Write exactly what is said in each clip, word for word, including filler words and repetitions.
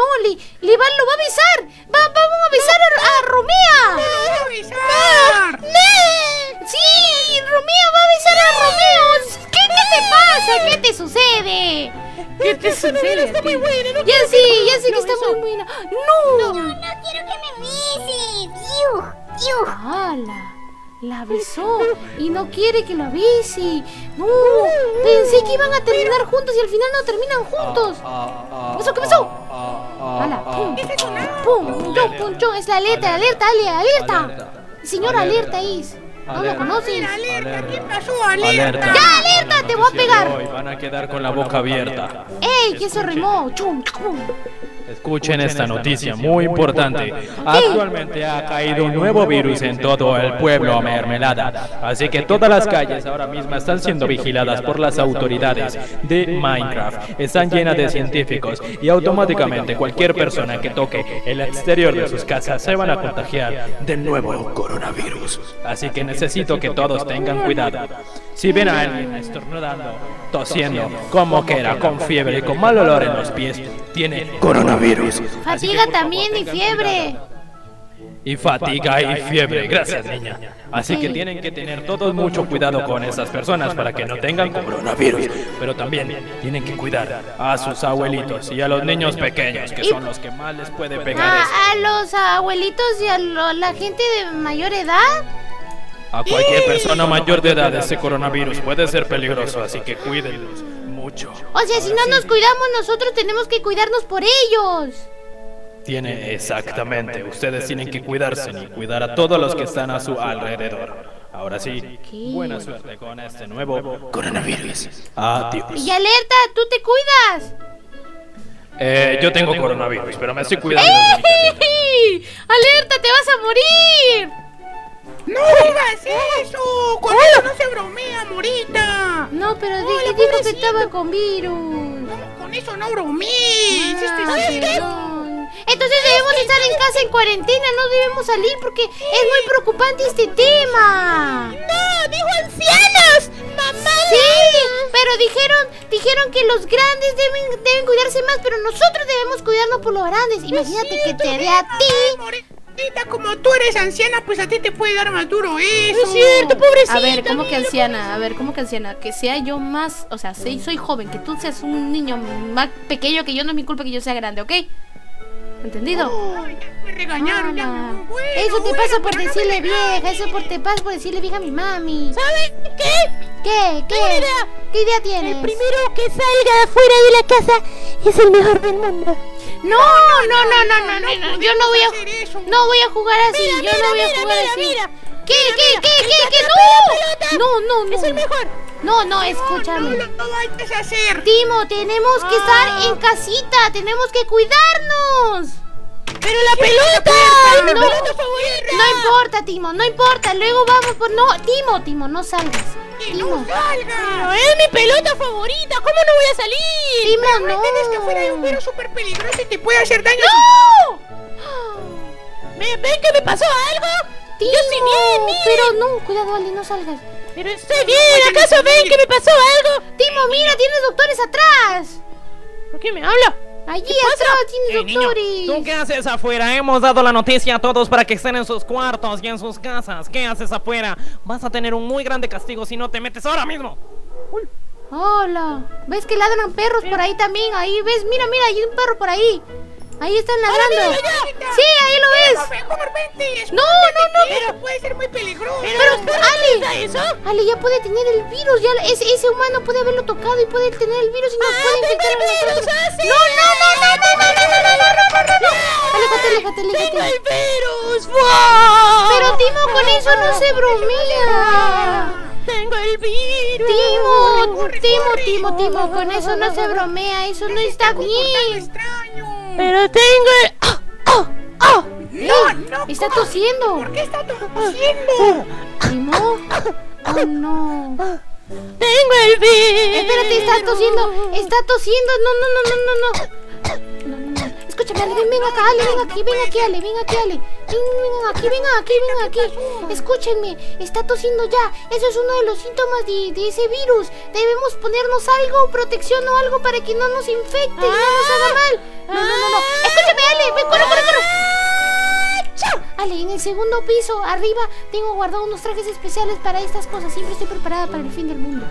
no, Li, Liban lo va a avisar. Va, vamos a avisar a, a Romea. ¡No lo va a avisar! ¡No! ¡Sí! Romea va a avisar a Romeo. ¿Qué, ¿Qué te pasa? ¿Qué te sucede? ¿Qué te sucede? Está muy buena, no ya sí, ya sé que está muy buena. ¡No! No, no quiero que me avise. ¡Dios! ¡Dios! ¡Hala! La avisó y no quiere que lo avise. No, pensé que iban a terminar juntos y al final no terminan juntos. ¿Eso qué pasó? ¡Hala! ¡Pum! ¡Pum! ¡Chon, pum, chon! Es la alerta, alerta, alerta, alerta. Señora, alerta is. ¿No lo conoces? ¡Alerta! ¿Qué pasó? ¡Alerta! ¡Ya, alerta! ¡Te voy a pegar! Van a quedar con la boca abierta. ¡Ey! ¡Que eso rimó! ¡Chum, chum! Escuchen esta noticia muy importante. Actualmente ha caído un nuevo virus en todo el pueblo Mermelada, así que todas las calles ahora mismo están siendo vigiladas por las autoridades de Minecraft. Están llenas de científicos y automáticamente cualquier persona que toque el exterior de sus casas se van a contagiar del nuevo coronavirus. Así que necesito que todos tengan cuidado. Si ven a alguien estornudando, tosiendo, con moquera, con fiebre y con mal olor en los pies, tiene coronavirus. Virus. Fatiga también y fiebre. Y fatiga y fiebre, gracias niña. Así que tienen que tener todos mucho cuidado con esas personas para que no tengan coronavirus. Pero también tienen que cuidar a sus abuelitos y a los niños pequeños, que son los que más les puede pegar. A, a los abuelitos y a lo, la gente de mayor edad. A cualquier persona mayor de edad ese coronavirus puede ser peligroso, así que cuídenlos. Mucho. O sea, si no nos cuidamos nosotros, tenemos que cuidarnos por ellos. Tiene, exactamente. Ustedes tienen que cuidarse y cuidar a todos los que están a su alrededor. Ahora sí, ¿qué? Buena suerte con este nuevo coronavirus. Adiós. Y alerta, tú te cuidas. Eh, yo tengo coronavirus, pero me estoy cuidando. ¡Ey! ¡Alerta, te vas a morir! ¡No digas eso! ¡Con eso no se bromea, Morita! No, pero dije que estaba con virus. No, con eso no bromees. Entonces debemos estar en casa en cuarentena. No debemos salir porque es muy preocupante este tema. ¡No! ¡Dijo ancianos! ¡Mamá! Sí, pero dijeron dijeron que los grandes deben, deben cuidarse más. Pero nosotros debemos cuidarnos por los grandes. Imagínate que te dé a ti. Como tú eres anciana, pues a ti te puede dar más duro eso. No es cierto, pobrecita. A ver, ¿cómo que anciana? A ver, ¿cómo que anciana? Que sea yo más, o sea, si soy joven, que tú seas un niño más pequeño que yo, no es mi culpa que yo sea grande, ¿ok? ¿Entendido? Oh, ya me regañaron, ya me... bueno, eso te bueno, pasa por decirle no vieja, eso por te pasa por decirle vieja a mi mami. ¿Sabes qué? ¿Qué? ¿Qué? ¿Qué idea? ¿Qué idea tienes? El primero que salga afuera de la casa es el mejor del mundo. No, no, no, no, no, no, no, no, no yo no voy a, no voy a jugar así, mira, yo mira, no voy a jugar mira, así. Mira, mira, ¿Qué, mira, qué, mira, qué, mira, qué, qué, no? No, no, no. Es el mejor. No, no, escúchame. No, no, no, no hay que hacer. Timo, tenemos que ah. estar en casita, tenemos que cuidarnos. Pero la pelota, no, la pelota favorita. No importa, Timo, no importa. Luego vamos por no, Timo, Timo, no salgas. Que Timo. No salgas. Es mi pelota favorita, ¿cómo no voy a salir? Timo, pero no entiendes que fuera de un perro súper peligroso y te puede hacer daño. ¡No! Si... ¿Me, ¿Ven que me pasó algo? Timo, yo estoy bien, mira. Pero no, cuidado, Ali, no salgas. Pero estoy bien, ¿acaso ven que me pasó algo? Timo, mira, tienes doctores atrás. ¿Por qué me habla? Allí atrás tienes hey, doctores. Niño, ¿tú qué haces afuera? Hemos dado la noticia a todos para que estén en sus cuartos y en sus casas. ¿Qué haces afuera? Vas a tener un muy grande castigo si no te metes ahora mismo. Uy. Hola. ¿Ves que ladran perros ¿Eh? por ahí también? Ahí ves, mira, mira, hay un perro por ahí. Ahí están ladrando. Sí, ahí lo ves. No, no, no. Pero puede ser muy peligroso. Pero Ale, Ale ya puede tener el virus. Ya ese, ese humano puede haberlo tocado y puede tener el virus y nos puede infectar a nosotros. No, no, no, no, no, no, no, no, no, no, no, no. Aléjate, aléjate, aléjate. Tengo el virus. Pero Timo, con eso no se bromea. Tengo el virus. Timo, Timo, Timo, Timo, con eso no se bromea. Eso no está bien. Pero tengo el... ¡Oh! ¡Oh! ¡Oh! ¡No! ¡No! ¡Está tosiendo! ¿Por qué está tosiendo? ¿Timo? ¡Oh, no! ¡Tengo el virus! Espérate, está tosiendo. Está tosiendo. No, no, no, no, no, no. No, no. Escúchame, Ale, ven, ven acá, Ale, ven aquí, ven aquí, Ale, ven aquí, Ale. Ven aquí, ven aquí, ven aquí. Escúchenme, está tosiendo ya. Eso es uno de los síntomas de, de ese virus. Debemos ponernos algo, protección o algo para que no nos infecte y no nos haga mal. No, no, no, no. segundo piso, arriba, tengo guardado unos trajes especiales para estas cosas. Siempre estoy preparada para el fin del mundo.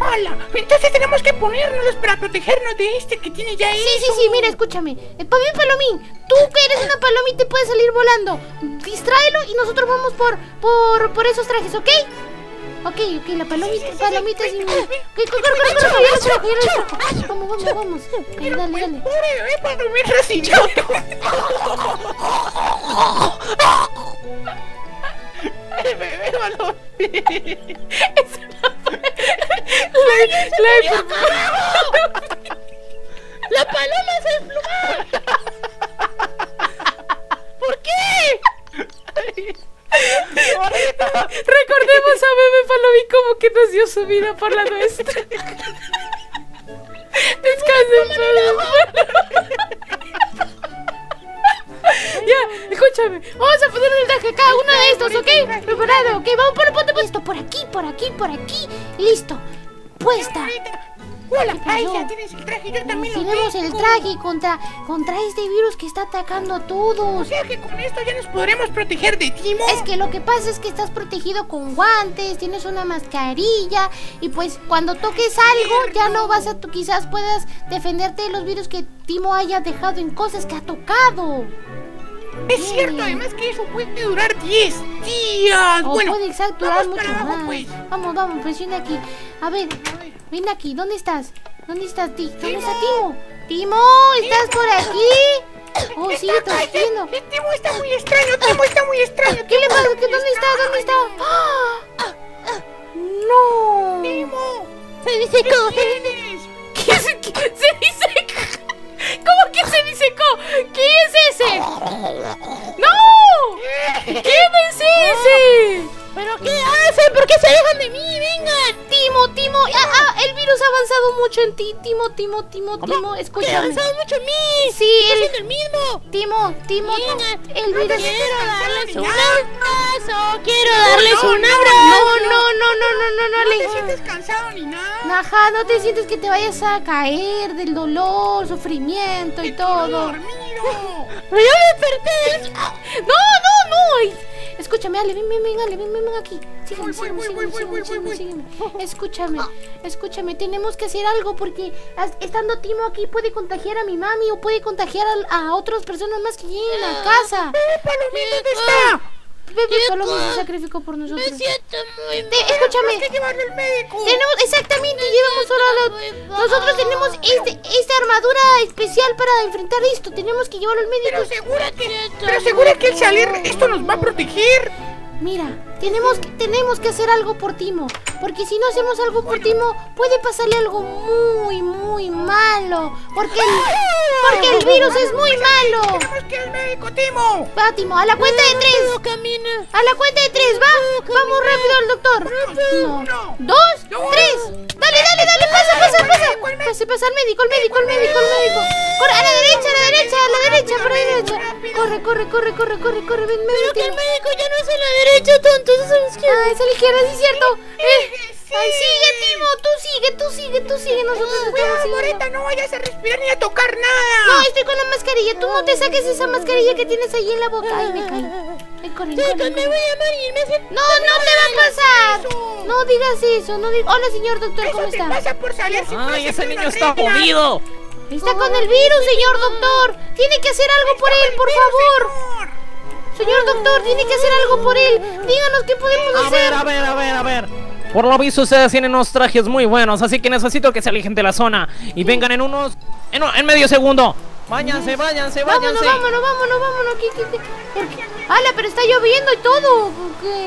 ¡Hola! Entonces tenemos que ponérnoslos para protegernos de este que tiene ya eso. Sí, sí, sí, mira, escúchame. Eh, Palomín, Palomín, tú que eres una palomín te puedes salir volando. Distráelo y nosotros vamos por, por, por esos trajes, ¿ok? Ok, ok, la palomita, sí, sí, palomita sí, sí. es mi... Okay, corre, corre, corre, corre, corre, corre, corre, corre, vamos, vamos, vamos. Ay, dale, dale. Pobre para dormir resignado. El bebé va a dormir. Es una... La paloma se desplumó. ¿Por qué? Recordemos a Bebé Palomín como que nos dio su vida por la nuestra. Descansen. Ya, escúchame. Vamos a poner el traje a cada uno de estos, ¿ok? Preparado, ok, vamos por el ponte puesto. Por aquí, por aquí, por aquí. Listo. Puesta. Hola, ahí ya tienes el traje, yo también lo tenemos. Tenemos el traje contra, contra este virus que está atacando a todos. O sea que con esto ya nos podremos proteger de Timo. Es que lo que pasa es que estás protegido con guantes, tienes una mascarilla. Y pues cuando toques algo ya no vas a, tú quizás puedas defenderte de los virus que Timo haya dejado en cosas que ha tocado. Es sí. cierto, además que eso puede durar diez días. O bueno, puede exacto, durar mucho abajo, más. Pues. Vamos, vamos, presiona aquí. A ver, ven aquí, ¿dónde estás? ¿Dónde estás, Ti? ¿Dónde está Timo? ¡Timo! ¿Estás por aquí? Oh, sigue trasciendo. Timo está muy extraño, Timo está muy extraño. ¿Qué le pasa? ¿Dónde está? ¿Dónde está? ¡No! ¡Timo! Se dice cómo se dice. ¿Qué es? ¿Qué se dice? ¿Cómo que se disecó? ¿Quién es ese? ¡No! ¿Quién es ese? ¿Pero qué hacen? ¿Por qué se dejan de mí? ¡Vengan! Timo, Timo, ah, ah, el virus ha avanzado mucho en ti. Timo, Timo, Timo, Timo, escúchame. ¡Ha avanzado mucho en mí! Sí, el... es el mismo. Timo, Timo, Venga, el virus... Quiero darles un abrazo, quiero darles un abrazo. No, no, no, no, no, no, no. No te sientes cansado ni nada. Ajá, no te sientes que te vayas a caer del dolor, sufrimiento y todo. ¡Yo me desperté! ¡No, no, no! Escúchame, dale, ven, ven, ven, dale, ven, ven, ven aquí. Sígueme, sígueme, sígueme, sígueme, sígueme. Escúchame, escúchame, tenemos que hacer algo porque estando Timo aquí puede contagiar a mi mami o puede contagiar a, a otras personas más que lleguen a casa. ¡Palomita, dónde está! Bebé Palomín se sacrificó por nosotros. Me siento muy mal. Escúchame. Hay que llevarlo al médico. Tenemos, exactamente, llevamos solo a lo... Nosotros tenemos este, esta armadura especial para enfrentar esto. Tenemos que llevarlo al médico. Pero segura que, pero segura que al salir esto nos va a proteger. Mira, tenemos que, tenemos que hacer algo por Timo. Porque si no hacemos algo por Timo, puede pasarle algo muy, muy malo. Porque el, porque el virus es muy malo. Tenemos que ir al médico, Timo. Va, Timo, a la cuenta de tres. A la cuenta de tres, va. Vamos rápido al doctor. Uno, dos, tres. Dale, dale, dale, pasa, pasa, pasa. Pasa, pasa al médico, al médico, al médico, al médico. Corre, a la derecha, a la derecha, a la derecha, por ahí derecha. Corre, corre, corre, corre, corre, corre, ven, ven. Pero que el médico ya no es a la derecha, tonto, es a la izquierda. Ah, es a la izquierda, sí, es cierto. Eh. Ay, sigue, Timo, tú sigue, tú sigue, tú sigue. Nosotros estamos. Morita, no vayas a respirar ni a tocar nada. No, estoy con la mascarilla. Tú no te saques esa mascarilla que tienes ahí en la boca. Ay, me caí. Ay, corre, corre, corre. Me voy a morir, me hace... No, no te va a pasar. No digas eso, no digas. Hola, señor doctor, ¿cómo está? Eso te pasa por salir sin proteger. Ay, ese niño está jodido. Está con el virus, señor doctor. Tiene que hacer algo por él, por favor. Señor doctor, tiene que hacer algo por él. Díganos qué podemos hacer. A ver, a ver, a ver, a ver. Por lo visto ustedes tienen unos trajes muy buenos, así que necesito que se alejen de la zona y vengan en unos... en, en medio segundo. Váyanse, váyanse, váyanse. Vámonos, vámonos, vámonos, vámonos. ¿Qué, qué, qué? ¡Hala, pero está lloviendo y todo!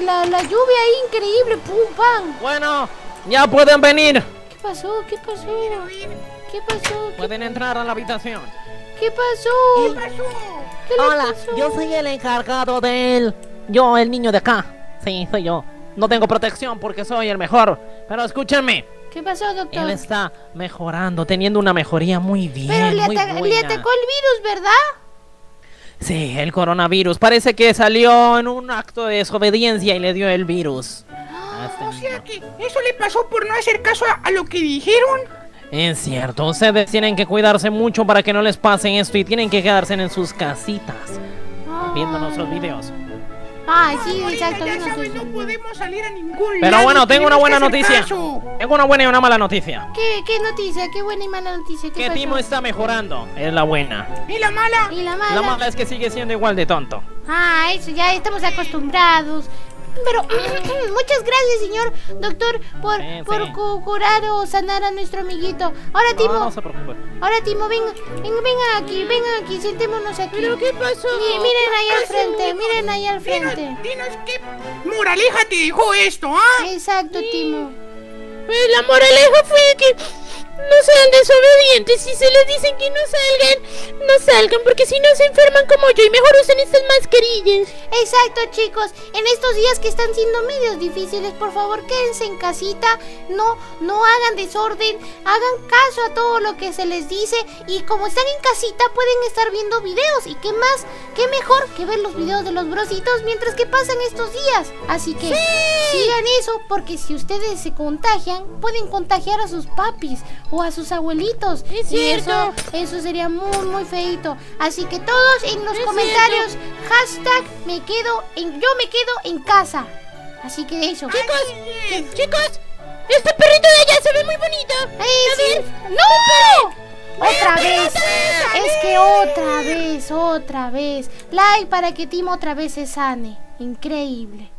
La, la lluvia ahí, increíble, pum, pam. Bueno, ya pueden venir. ¿Qué pasó? ¿Qué pasó? ¿Qué pasó? ¿Qué... Pueden entrar a la habitación. ¿Qué pasó? ¿Qué pasó? ¿Qué Hola, pasó? Yo soy el encargado de él. Yo, el niño de acá. Sí, soy yo. No tengo protección porque soy el mejor. Pero escúchenme. ¿Qué pasó, doctor? Él está mejorando, teniendo una mejoría muy bien. Pero le, muy buena. Le atacó el virus, ¿verdad? Sí, el coronavirus. Parece que salió en un acto de desobediencia y le dio el virus. Oh, o sea que eso le pasó por no hacer caso a, a lo que dijeron. Es cierto, ustedes tienen que cuidarse mucho para que no les pase esto y tienen que quedarse en sus casitas, oh, viendo nuestros videos. Ah, sí, exacto. Ya sabes, no podemos salir a ningún lado. Pero bueno, tengo una buena noticia. Tengo una buena y una mala noticia. ¿Qué, qué noticia? ¿Qué buena y mala noticia? Que Timo está mejorando. Es la buena. ¿Y la mala? ¿Y la mala? La mala es que sigue siendo igual de tonto. Ah, eso ya estamos acostumbrados. Pero muchas gracias, señor doctor, por, sí, sí. por curar o sanar a nuestro amiguito. Ahora, Timo, no, no se preocupe. Ahora, Timo, venga, venga, venga aquí, venga aquí, sentémonos aquí. ¿Pero qué pasó? Y miren ahí al frente, miren ahí al frente. Dinos, dinos qué moraleja te dijo esto, ¿ah? Exacto, sí. Timo. Pues la moraleja fue que no sean desobedientes. Si se les dicen que no salgan, no salgan, porque si no se enferman como yo. Y mejor usen estas mascarillas. Exacto, chicos. En estos días que están siendo medios difíciles, por favor, quédense en casita. No, no hagan desorden. Hagan caso a todo lo que se les dice. Y como están en casita, pueden estar viendo videos. Y qué más, qué mejor que ver los videos de los brositos mientras que pasan estos días. Así que sí. sigan eso, porque si ustedes se contagian, pueden contagiar a sus papis o a sus abuelitos. Es cierto. Y eso, eso sería muy muy feito. Así que todos en los es comentarios cierto. Hashtag me quedo en, yo me quedo en casa. Así que eso. Chicos, es. chicos, este perrito de allá se ve muy bonito. Es, a ver. ¡No! Otra vez, es que otra vez, otra vez. Like para que Timo otra vez se sane. Increíble.